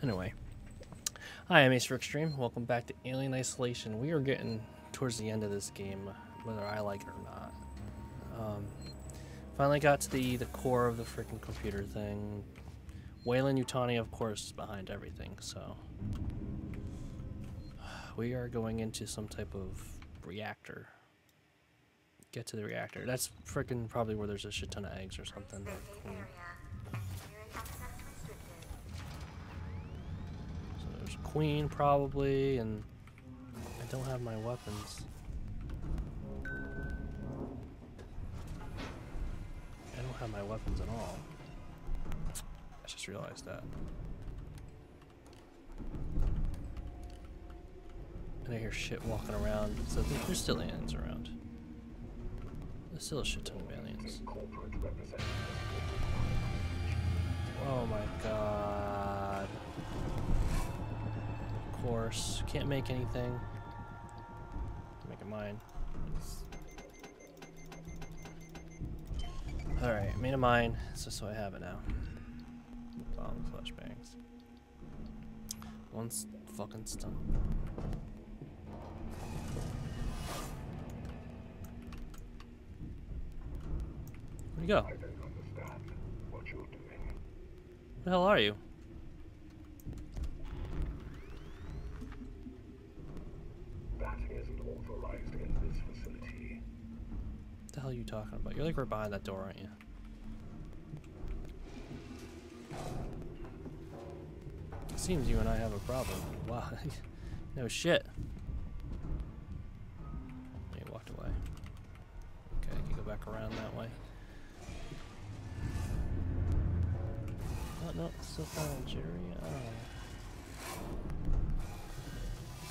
Anyway, hi, I'm Ace for Extreme. Welcome back to Alien Isolation. We are getting towards the end of this game, whether I like it or not. Finally got to the core of the freaking computer thing. Weyland-Yutani, of course, is behind everything, so... We are going into some type of reactor. Get to the reactor. That's freaking probably where there's a shit ton of eggs or something. So there's a queen probably, and I don't have my weapons. I don't have my weapons at all. I just realized that. And I hear shit walking around. So there's still aliens around. There's still a shit ton of aliens. Oh my god. Of course. Can't make anything. Make it mine. Alright, made a mine. So I have it now. Bomb flashbangs. One fucking stump. Where'd you go? I don't understand what you're doing. Who the hell are you? That isn't authorized in this facility. What the hell are you talking about? You're like right behind that door, aren't you? It seems you and I have a problem. Wow. No shit. He walked away. Okay, I can go back around that way. No, still found Jerry. Oh.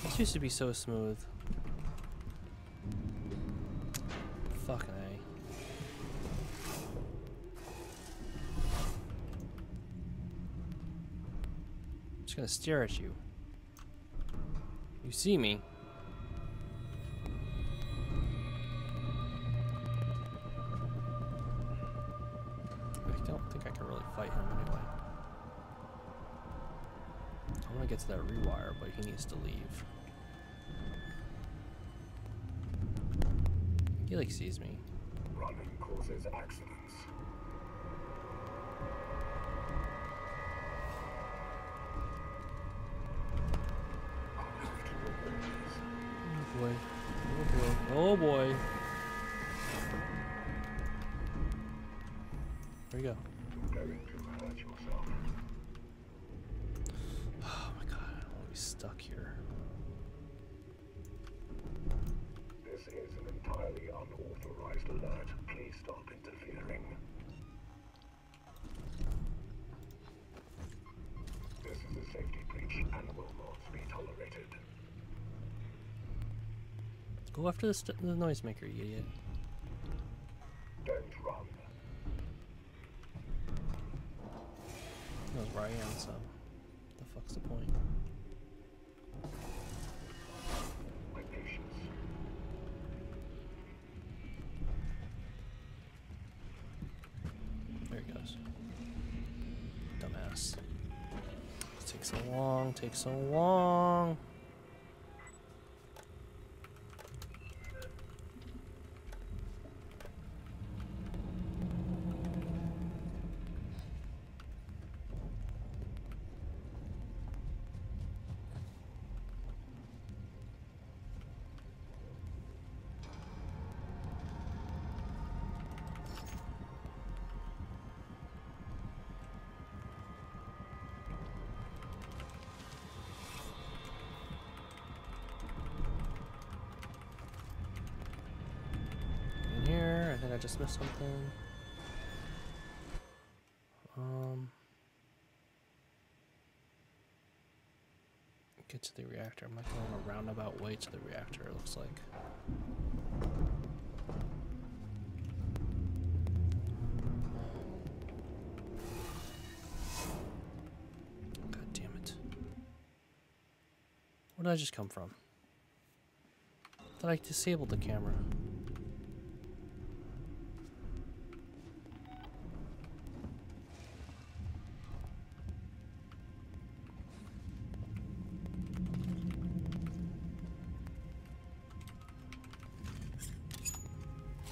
This used to be so smooth. Fucking A. I'm just gonna stare at you. You see me. I don't think I can really fight him anyway. I want to get to that rewire, but he needs to leave. He like sees me. Running causes accidents. Oh boy. Oh boy. Oh boy. There you go. You're going to hurt yourself. Oh my god, I don't want to be stuck here. This is an entirely unauthorized alert. Please stop interfering. This is a safety breach and will not be tolerated. Go after the noisemaker, you idiot. Don't run. He knows where I am, so... What's the point? My patience. There he goes. Dumbass. It takes so long, takes so long. I just missed something. Get to the reactor. I'm like going a roundabout way to the reactor, it looks like. God damn it. Where did I just come from? I thought I disabled the camera.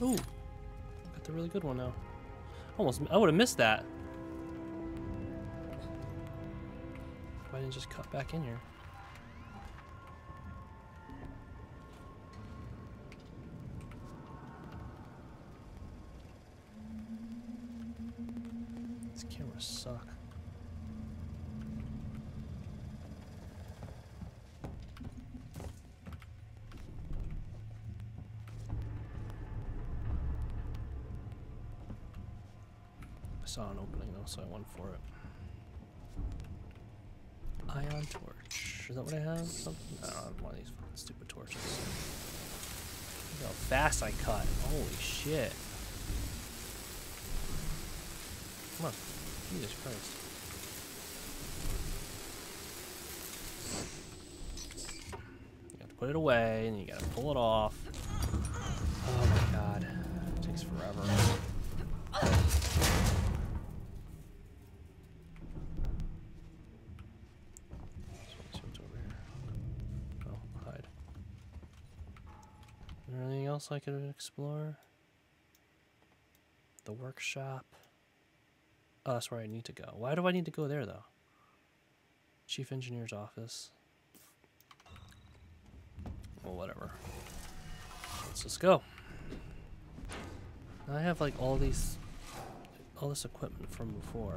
Ooh, got the really good one now. Almost, I would have missed that. Why didn't just cut back in here? These cameras suck. Saw an opening though, so I went for it. Ion torch. Is that what I have? Something? I don't have one of these fucking stupid torches. Look how fast I cut. Holy shit. Come on. Jesus Christ. You have to put it away and you gotta pull it off. Oh my god. It takes forever. Else I could explore? The workshop. Oh, that's where I need to go. Why do I need to go there though? Chief Engineer's office. Well, whatever. Let's just go. Now I have like all this equipment from before.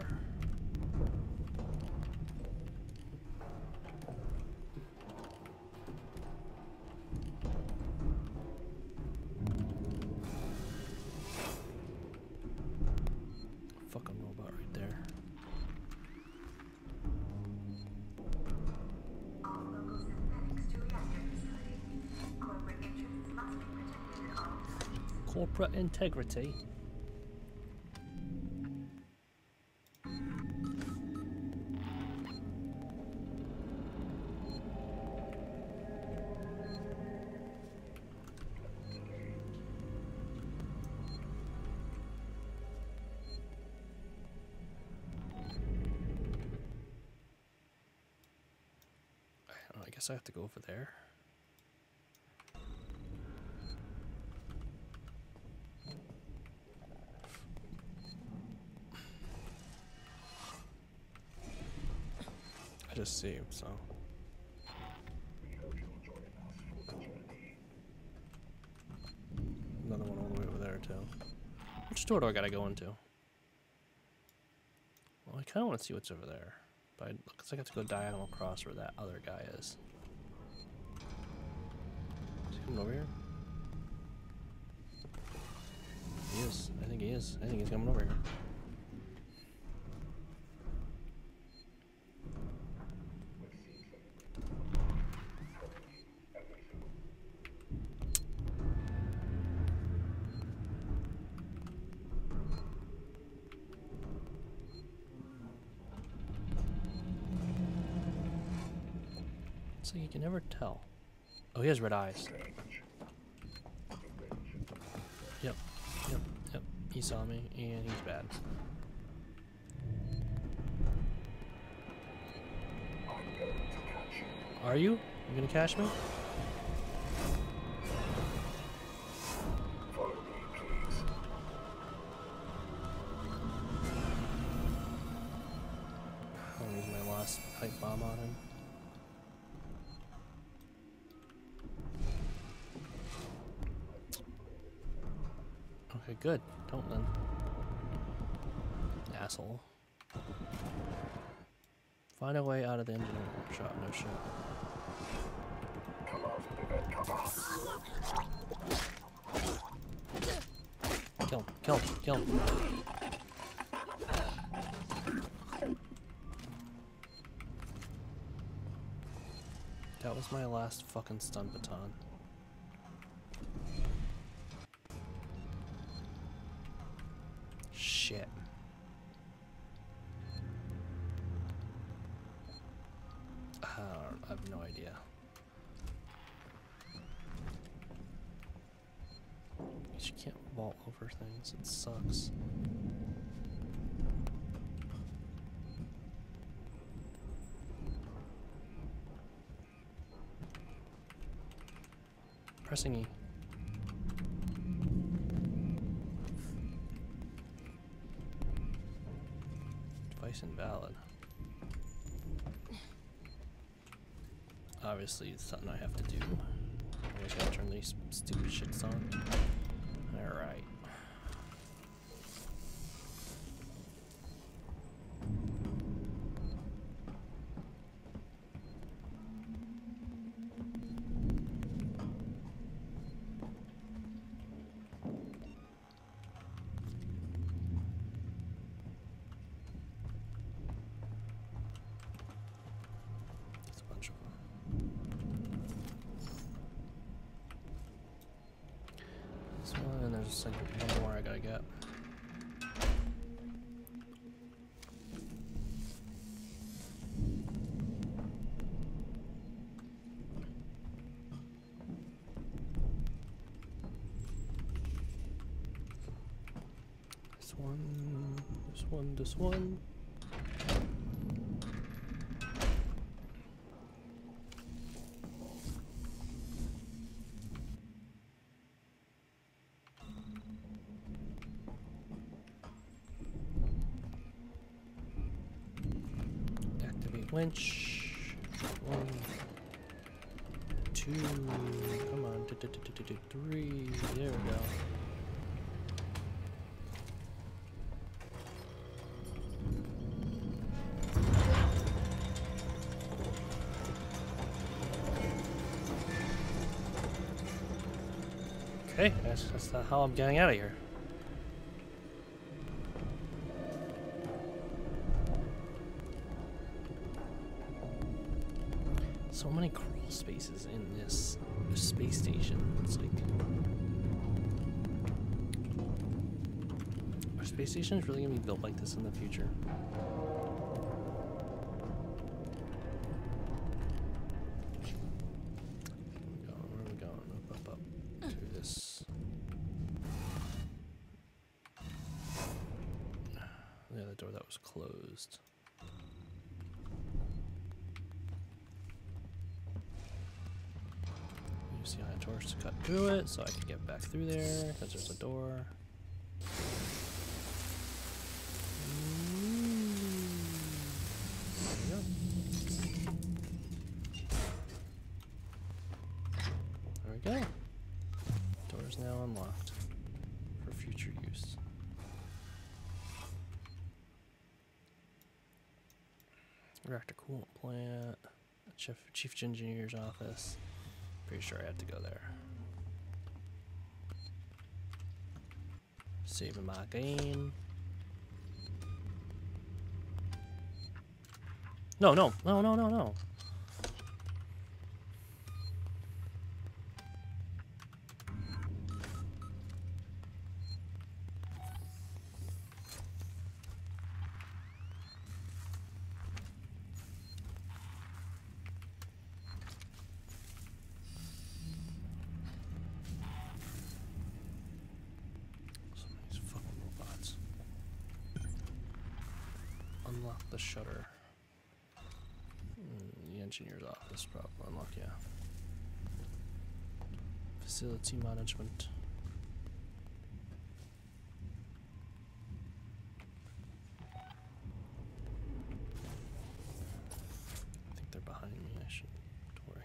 Corporate integrity. I guess I have to go over there. Just see him, so. Another one all the way over there, too. Which door do I gotta go into? Well, I kinda wanna see what's over there. But it looks like I have to go diagonal across where that other guy is. Is he coming over here? He is. I think he is. I think he's coming over here. So you can never tell. Oh, he has red eyes. Yep, yep, yep. He saw me, and he's bad. Are you? You gonna catch me? I'll use my last pipe bomb on him. Okay, good. Don't then. Asshole. Find a way out of the engineering workshop, no shit. Kill him, kill him, kill him. That was my last fucking stun baton. Shit. I have no idea. You can't vault over things, it sucks. Pressing E. contract's invalid. Obviously it's something I have to do. I just gotta turn these stupid shits on. Alright. This one. Activate winch. 1, 2, come on, 3, there we go. Okay, that's not how I'm getting out of here. So many crawl spaces in this space station. It's like, are space stations really gonna be built like this in the future? So I can get back through there, because there's a door. There we go. There we go. Door's now unlocked for future use. Reactor coolant plant, Chief Engineer's office. Pretty sure I had to go there. Saving my game. No. The shutter. The engineer's office, probably. Unlock, yeah. Facility management. I think they're behind me. I shouldn't worry.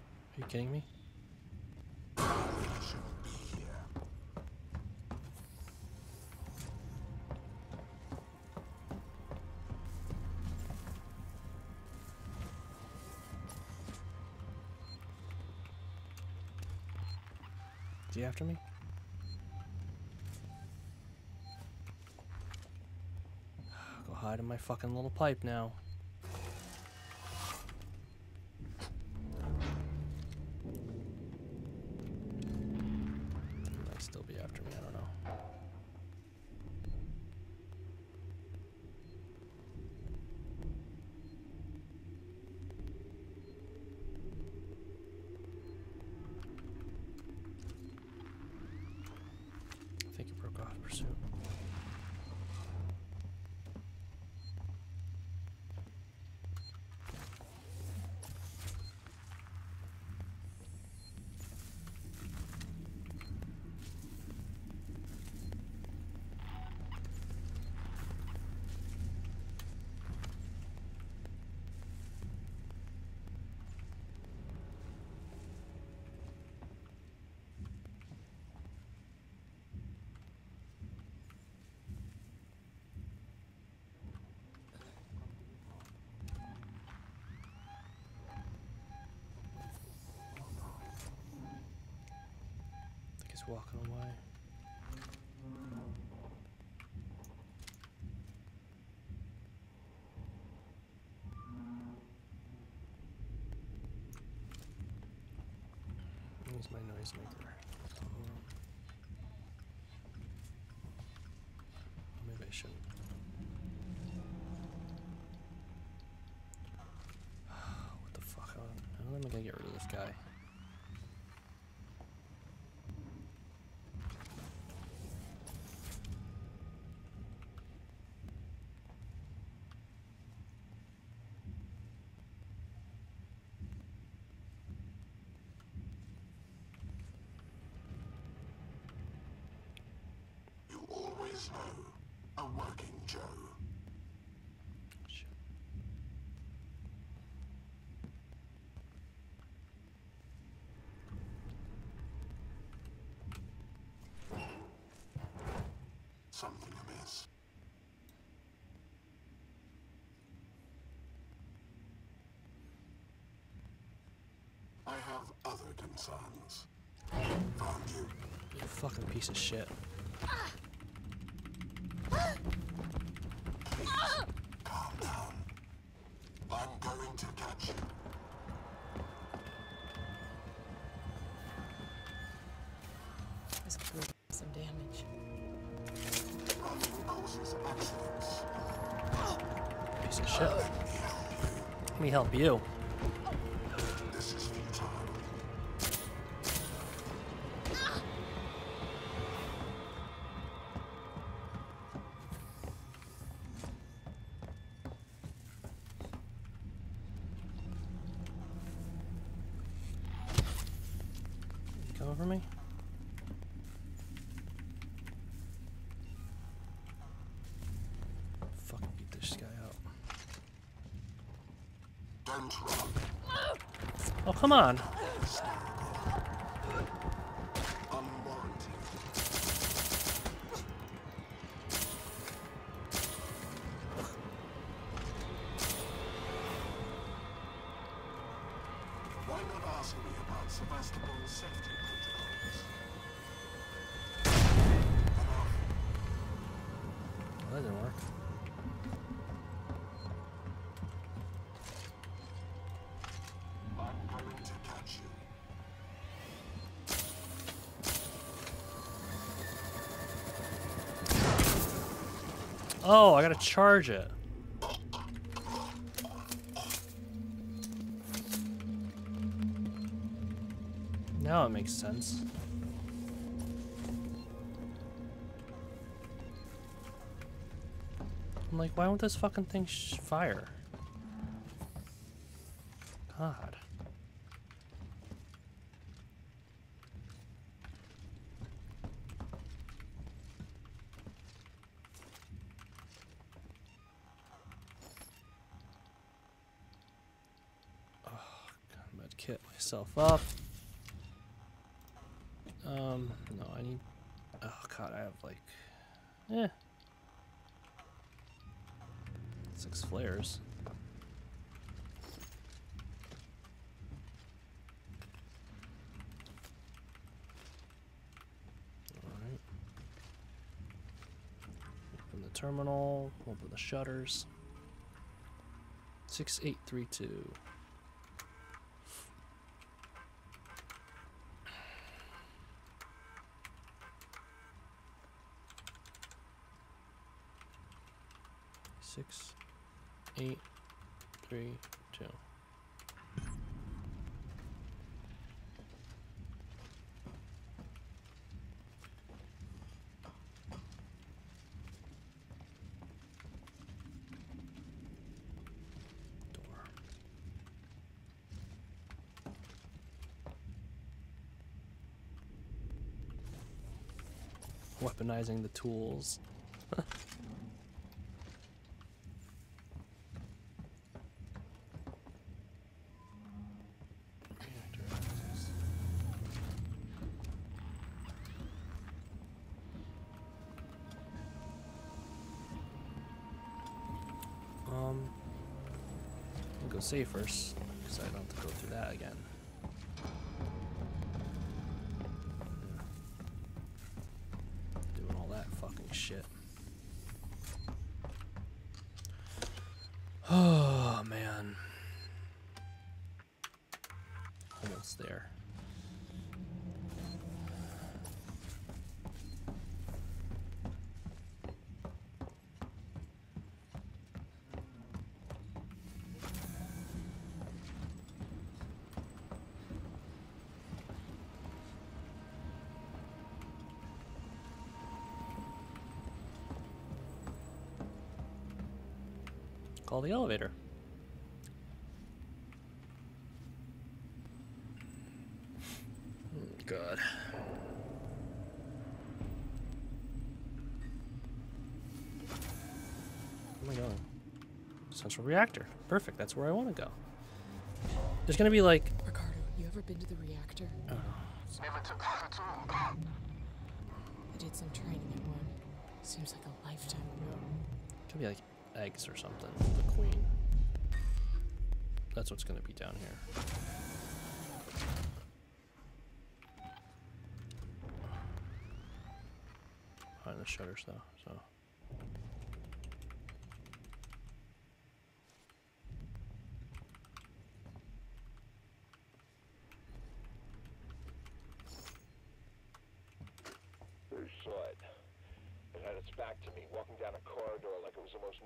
Are you kidding me? Is he after me? I'll go hide in my fucking little pipe now. He might still be after me, I don't know. just walking away. Where's my noisemaker? Maybe I shouldn't. What the fuck? How am I gonna get rid of this guy? No, a working Joe. Shit. Something amiss. I have other concerns. Found you. You fucking piece of shit. Let me help you. This is futile. You come over me? Fucking beat this guy up. Oh, come on. Why not ask me about Sevastopol's safety protocols? That didn't work. Oh, I gotta charge it. Now it makes sense. I'm like, why won't this fucking thing fire? God. Kit myself up. No, I need. Oh god, I have like, six flares. All right. Open the terminal. Open the shutters. 6832. Six, eight, three, two. Door. Weaponizing the tools. Go save first, because I don't have to go through that again. shit. Oh, man. Almost there. Call the elevator. God. Oh my God. Central reactor. Perfect. That's where I want to go. There's gonna be like. Ricardo, you ever been to the reactor? Oh. I did some training at one. Seems like a lifetime ago. Could be like. Eggs or something, the queen. That's what's gonna be down here. Behind the shutters though, so.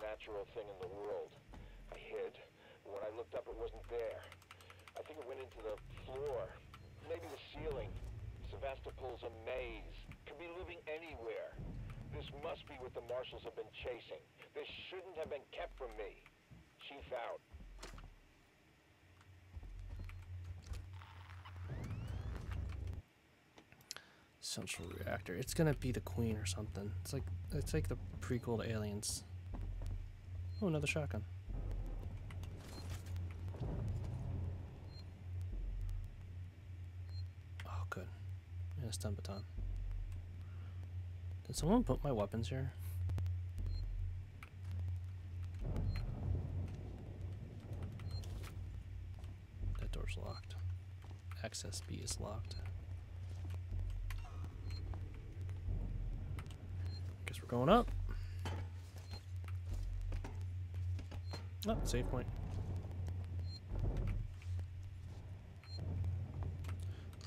Natural thing in the world. I hid. When I looked up, it wasn't there. I think it went into the floor, maybe the ceiling. Sevastopol's a maze. Could be living anywhere. This must be what the marshals have been chasing. This shouldn't have been kept from me. Chief out. Central reactor. It's gonna be the queen or something. It's like the prequel to Aliens. Oh, another shotgun. Oh, good. And a stun baton. Did someone put my weapons here? That door's locked. Access B is locked. Guess we're going up. Oh, save point.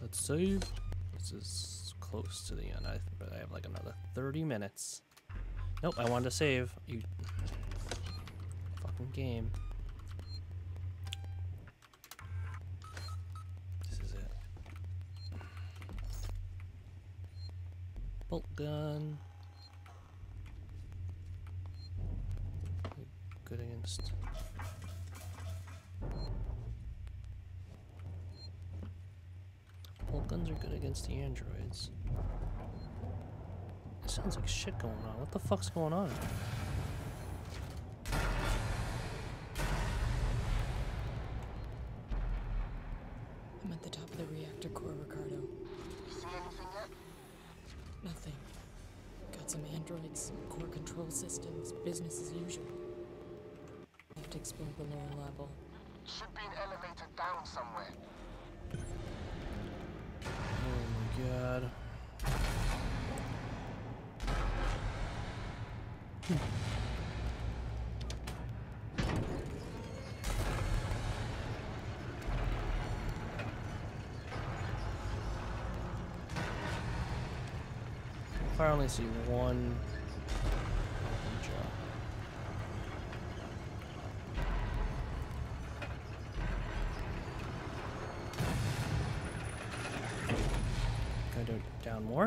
Let's save. This is close to the end. I have like another 30 minutes. Nope, I wanted to save. You fucking game. This is it. Bolt gun. Good against. Bolt guns are good against the androids. There sounds like shit going on. What the fuck's going on? I'm at the top of the reactor core, Ricardo. You see anything yet? Nothing. Got some androids, some core control systems, business as usual. To explore the lower level. Should be an elevator down somewhere. Oh my God. If I only see one. Down more?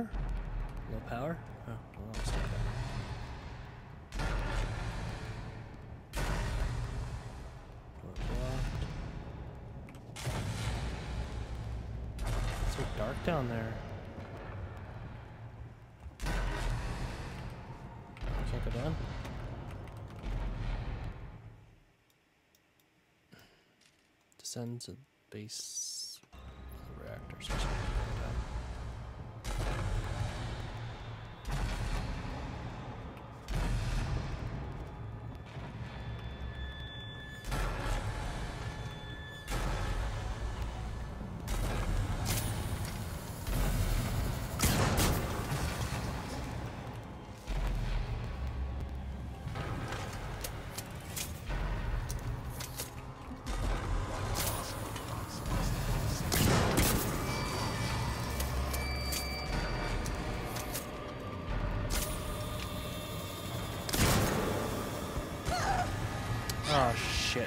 Low power? Oh, well, I'll stay down. Door blocked. It's so dark down there. I can't go down. Descend to base of the reactor system. Oh shit,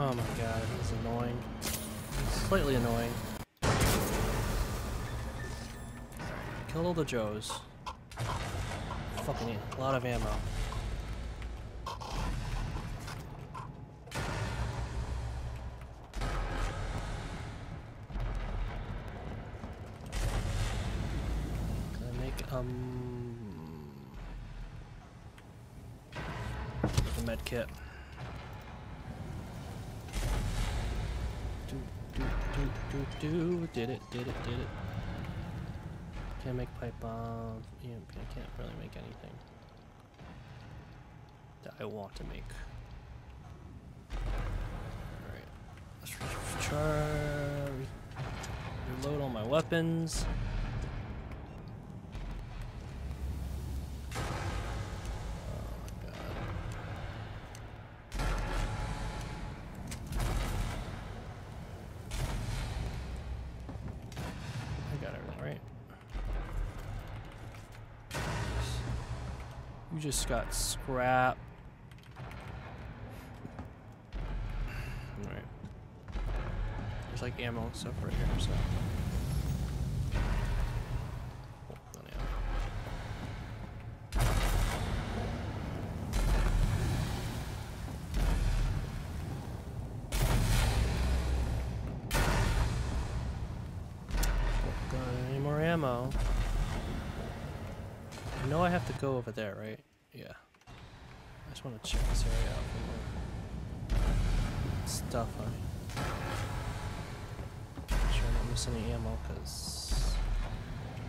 Oh my god, it was annoying. Slightly annoying. Killed all the Joes. Fucking a lot of ammo. Can I make a med kit? Did it. Can't make pipe bombs. EMP, I can't really make anything that I want to make. Alright. Let's try reload all my weapons. You just got scrap. Alright. There's like ammo and stuff right here, so. Got any more ammo? I know I have to go over there, right? Yeah. I just want to check this area out for more stuff on it. Make sure I don't miss any ammo, because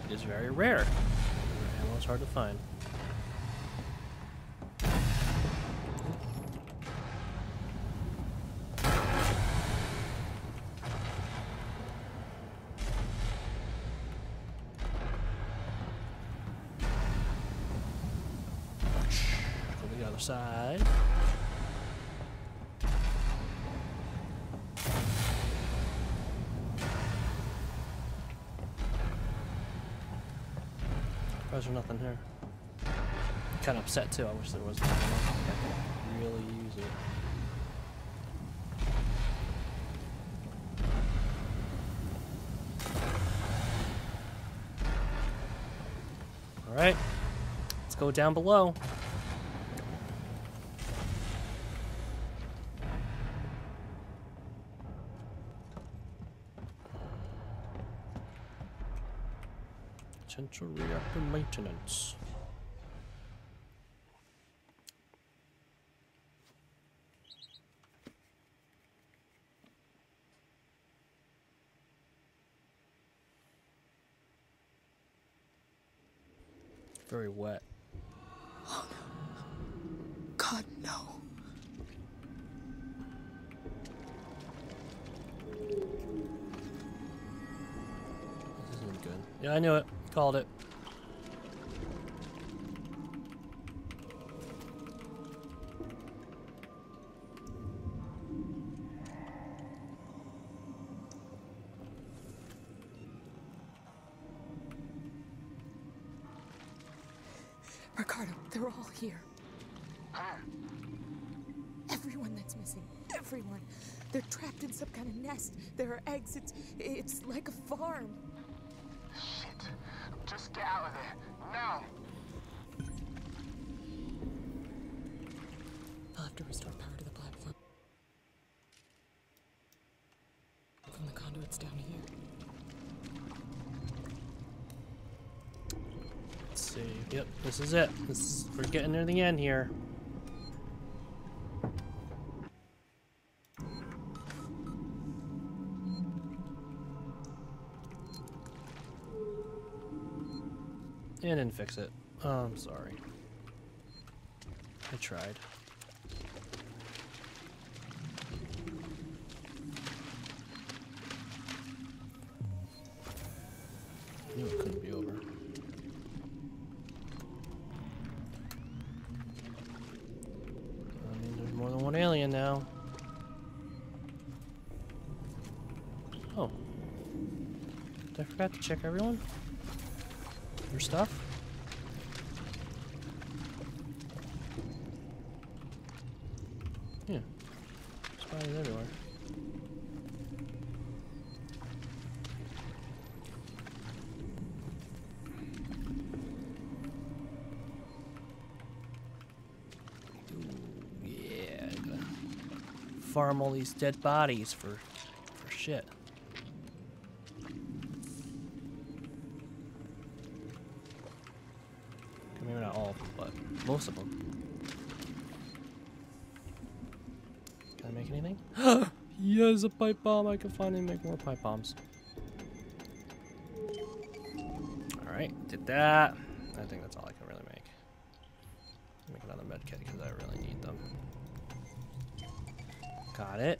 it is very rare. Ammo is hard to find. Side. There's nothing here. I'm kind of upset too. I wish there was nothing. I could really use it. All right, let's go down below. Central reactor maintenance. Very wet. Oh no. God, no. This isn't good. Yeah, I knew it. Called it. Ricardo, they're all here. Huh? Everyone that's missing. Everyone. They're trapped in some kind of nest. There are eggs. It's like a farm. Just get out of there. Now! I'll have to restore power to the platform. From the conduits down here. Let's see. Yep, this is it. We're getting near the end here. It didn't fix it. I'm sorry. I tried. No, it couldn't be over. I mean, there's more than one alien now. Oh. Did I forget to check everyone? Your stuff? Yeah. Spiders everywhere. Yeah, gotta farm all these dead bodies for shit. Maybe not all, but most of them. Can I make anything? Yes, a pipe bomb. I can finally make more pipe bombs. Alright, did that. I think that's all I can really make. Make another med kit because I really need them. Got it.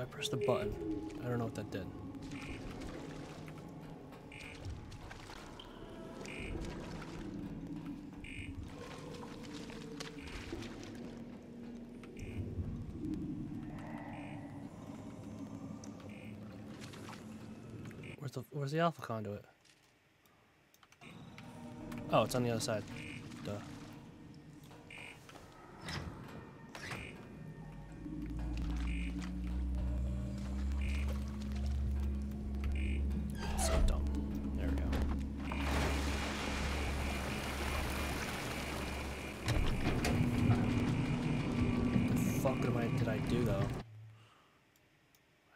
I pressed the button. I don't know what that did. Where's the alpha conduit? Oh, it's on the other side. Duh.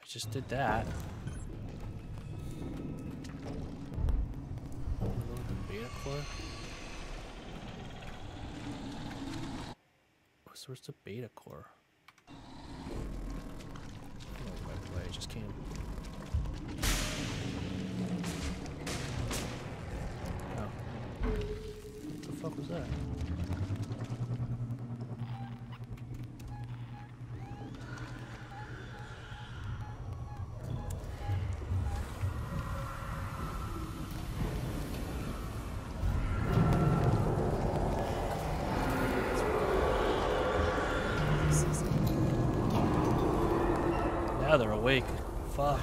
Just did that. I don't know what to be it for. Where's the beta core? Oh, by the way, I just came. Oh. What the fuck was that? God, they're awake. Fuck.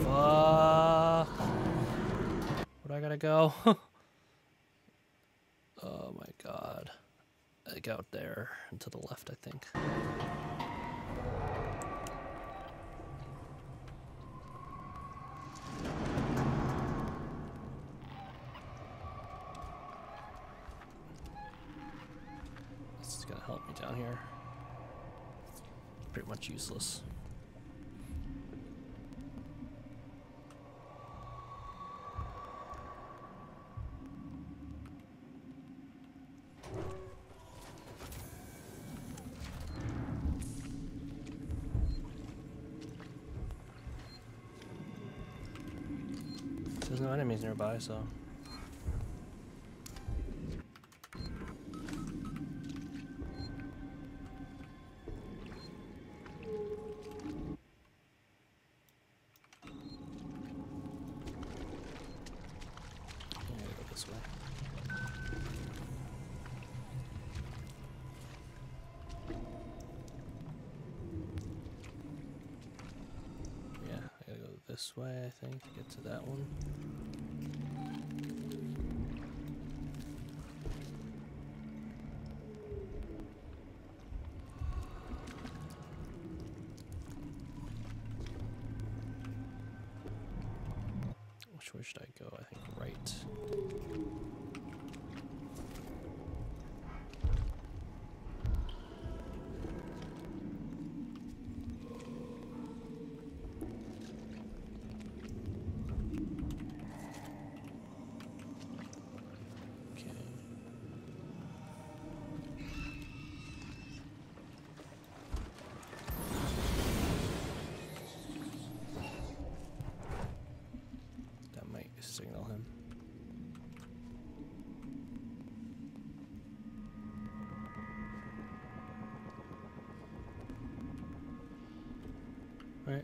Fuck. Where do I gotta go? Oh my God. Like out there and to the left, I think. This is gonna help me down here. It's pretty much useless. There's no enemies nearby, so... this way, I think, to get to that one. Which way should I go? I think right. Signal him. All right.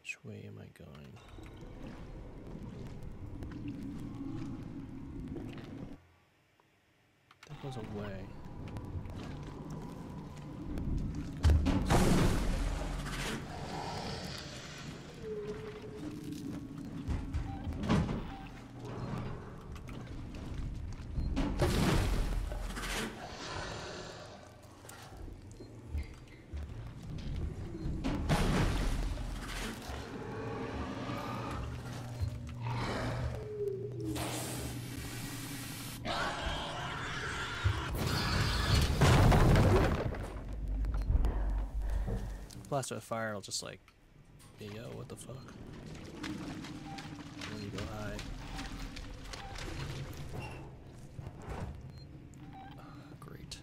Which way am I going? That goes away. Blast with fire, I'll just like, yo, what the fuck? Where do you go hide? Great.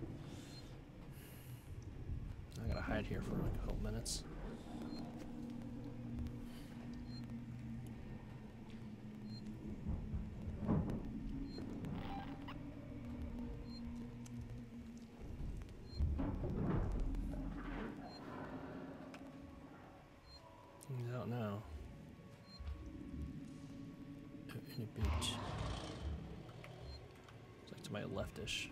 I gotta hide here for like a couple minutes. In a beach. It's like to my leftish.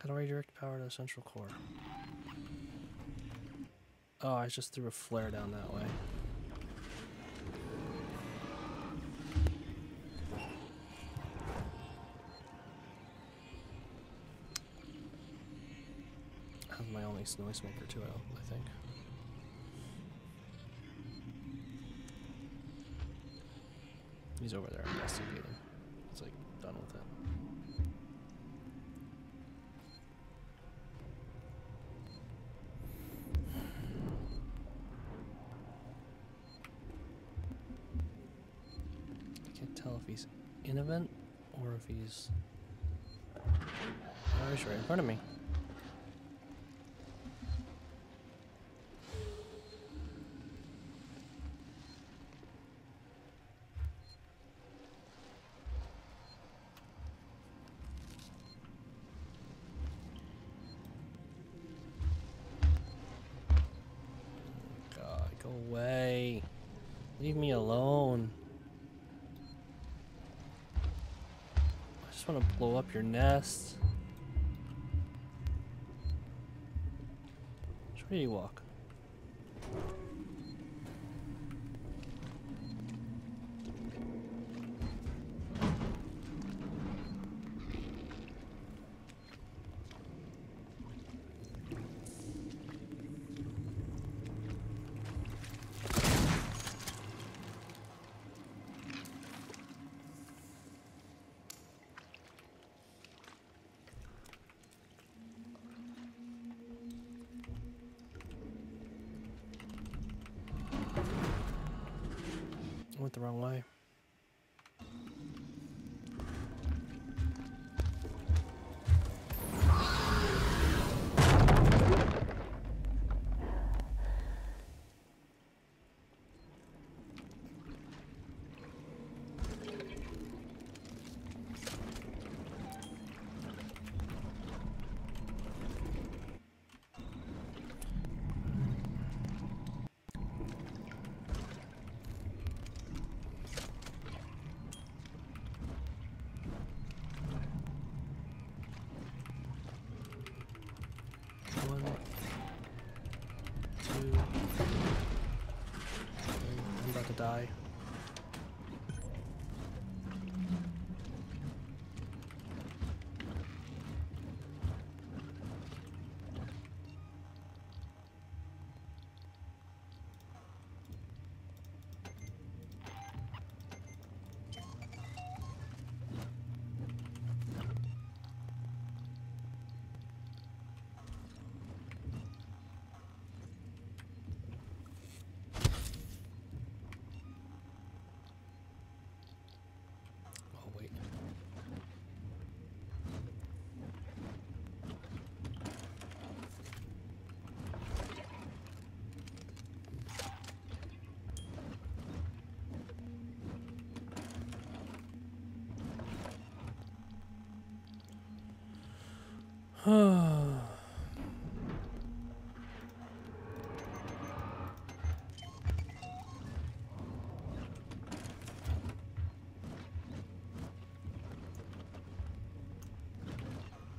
How do I direct power to the central core? Oh, I just threw a flare down that way. That was my only noisemaker too, I think. He's over there investigating. It's like done with it. he's in a vent or if he's... Oh, he's right in front of me. Leave me alone. I just want to blow up your nest. Where do you walk? The wrong way. Die. You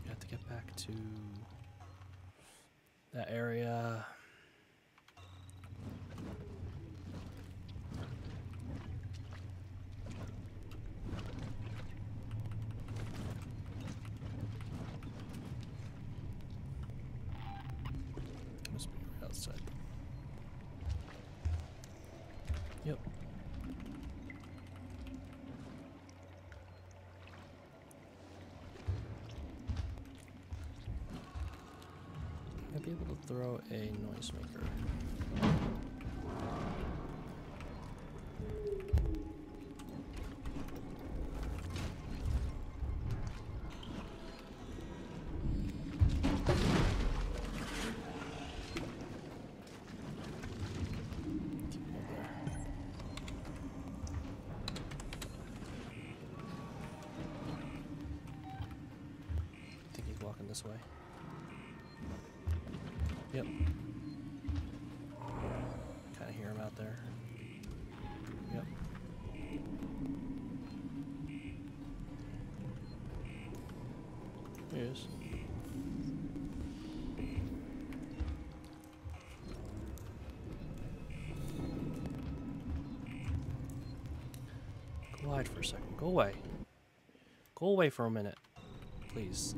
have to get back to that area. Able to throw a noisemaker. I think he's walking this way. Yep. Kind of hear him out there. Yep. There he is. Glide for a second. Go away. Go away for a minute, please.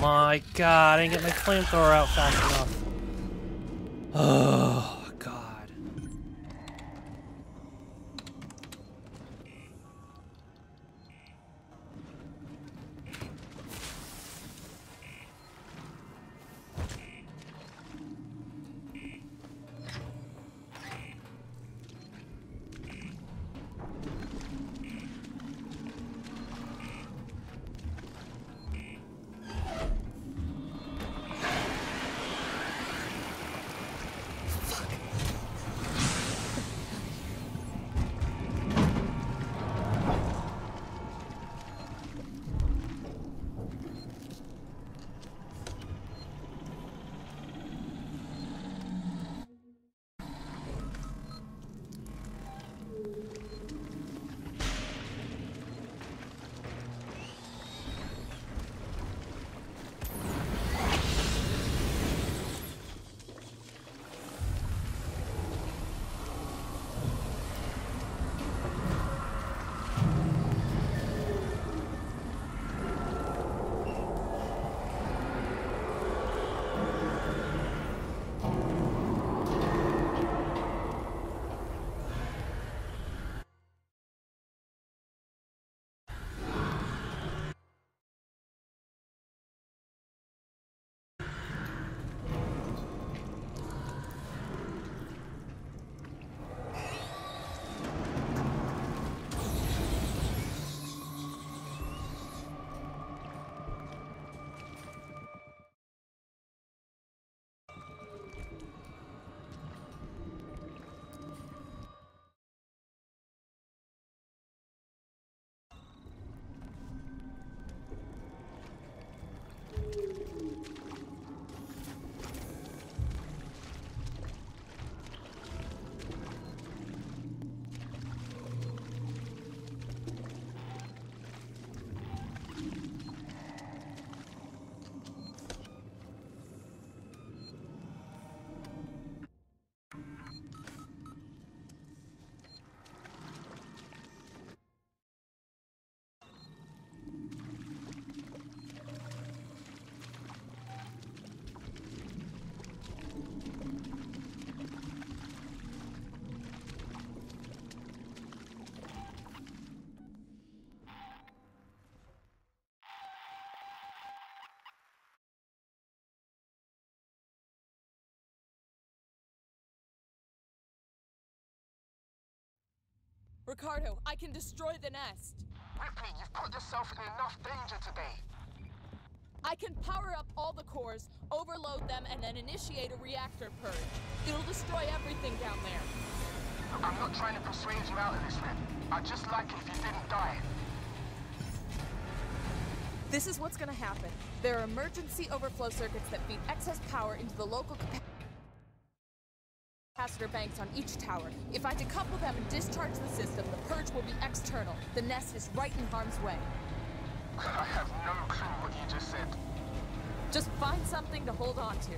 my god, I didn't get my flamethrower out fast enough. Oh, god. Ricardo, I can destroy the nest. Ripley, you've put yourself in enough danger today. I can power up all the cores, overload them, and then initiate a reactor purge. It'll destroy everything down there. Look, I'm not trying to persuade you out of this, Rip. I'd just like it if you didn't die. This is what's gonna happen. There are emergency overflow circuits that feed excess power into the local capacitor banks on each tower. If I decouple them and discharge the system, the purge will be external. The nest is right in harm's way. I have no clue what you just said. Just find something to hold on to.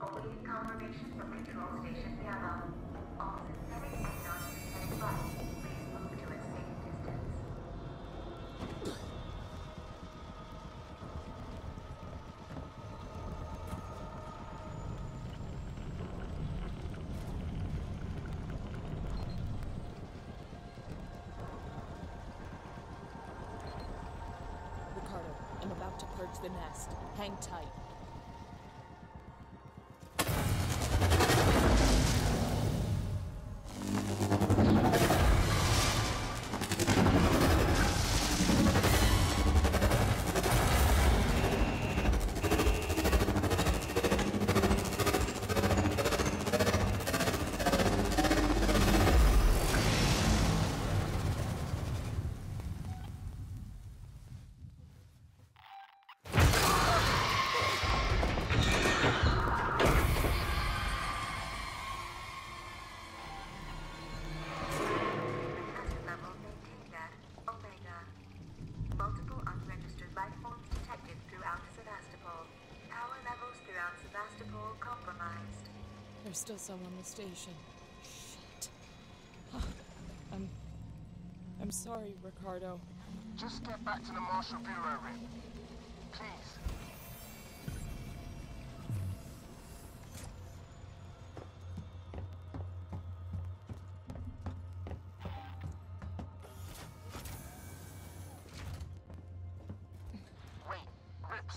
Opening confirmation from control station Gamma. All sensory technology and advice. Please move to a safe distance. Ricardo, I'm about to purge the nest. Hang tight. Multiple unregistered life forms detected throughout Sevastopol. Power levels throughout Sevastopol compromised. There's still some on the station. Shit. I'm sorry, Ricardo. Just get back to the Marshal Bureau, Rip. Please.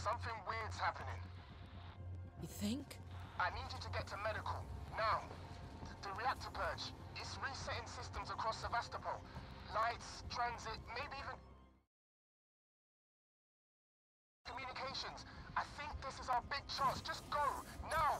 Something weird's happening. You think? I need you to get to medical. Now. The reactor purge. It's resetting systems across Sevastopol. Lights, transit, maybe even communications. I think this is our big chance. Just go. Now.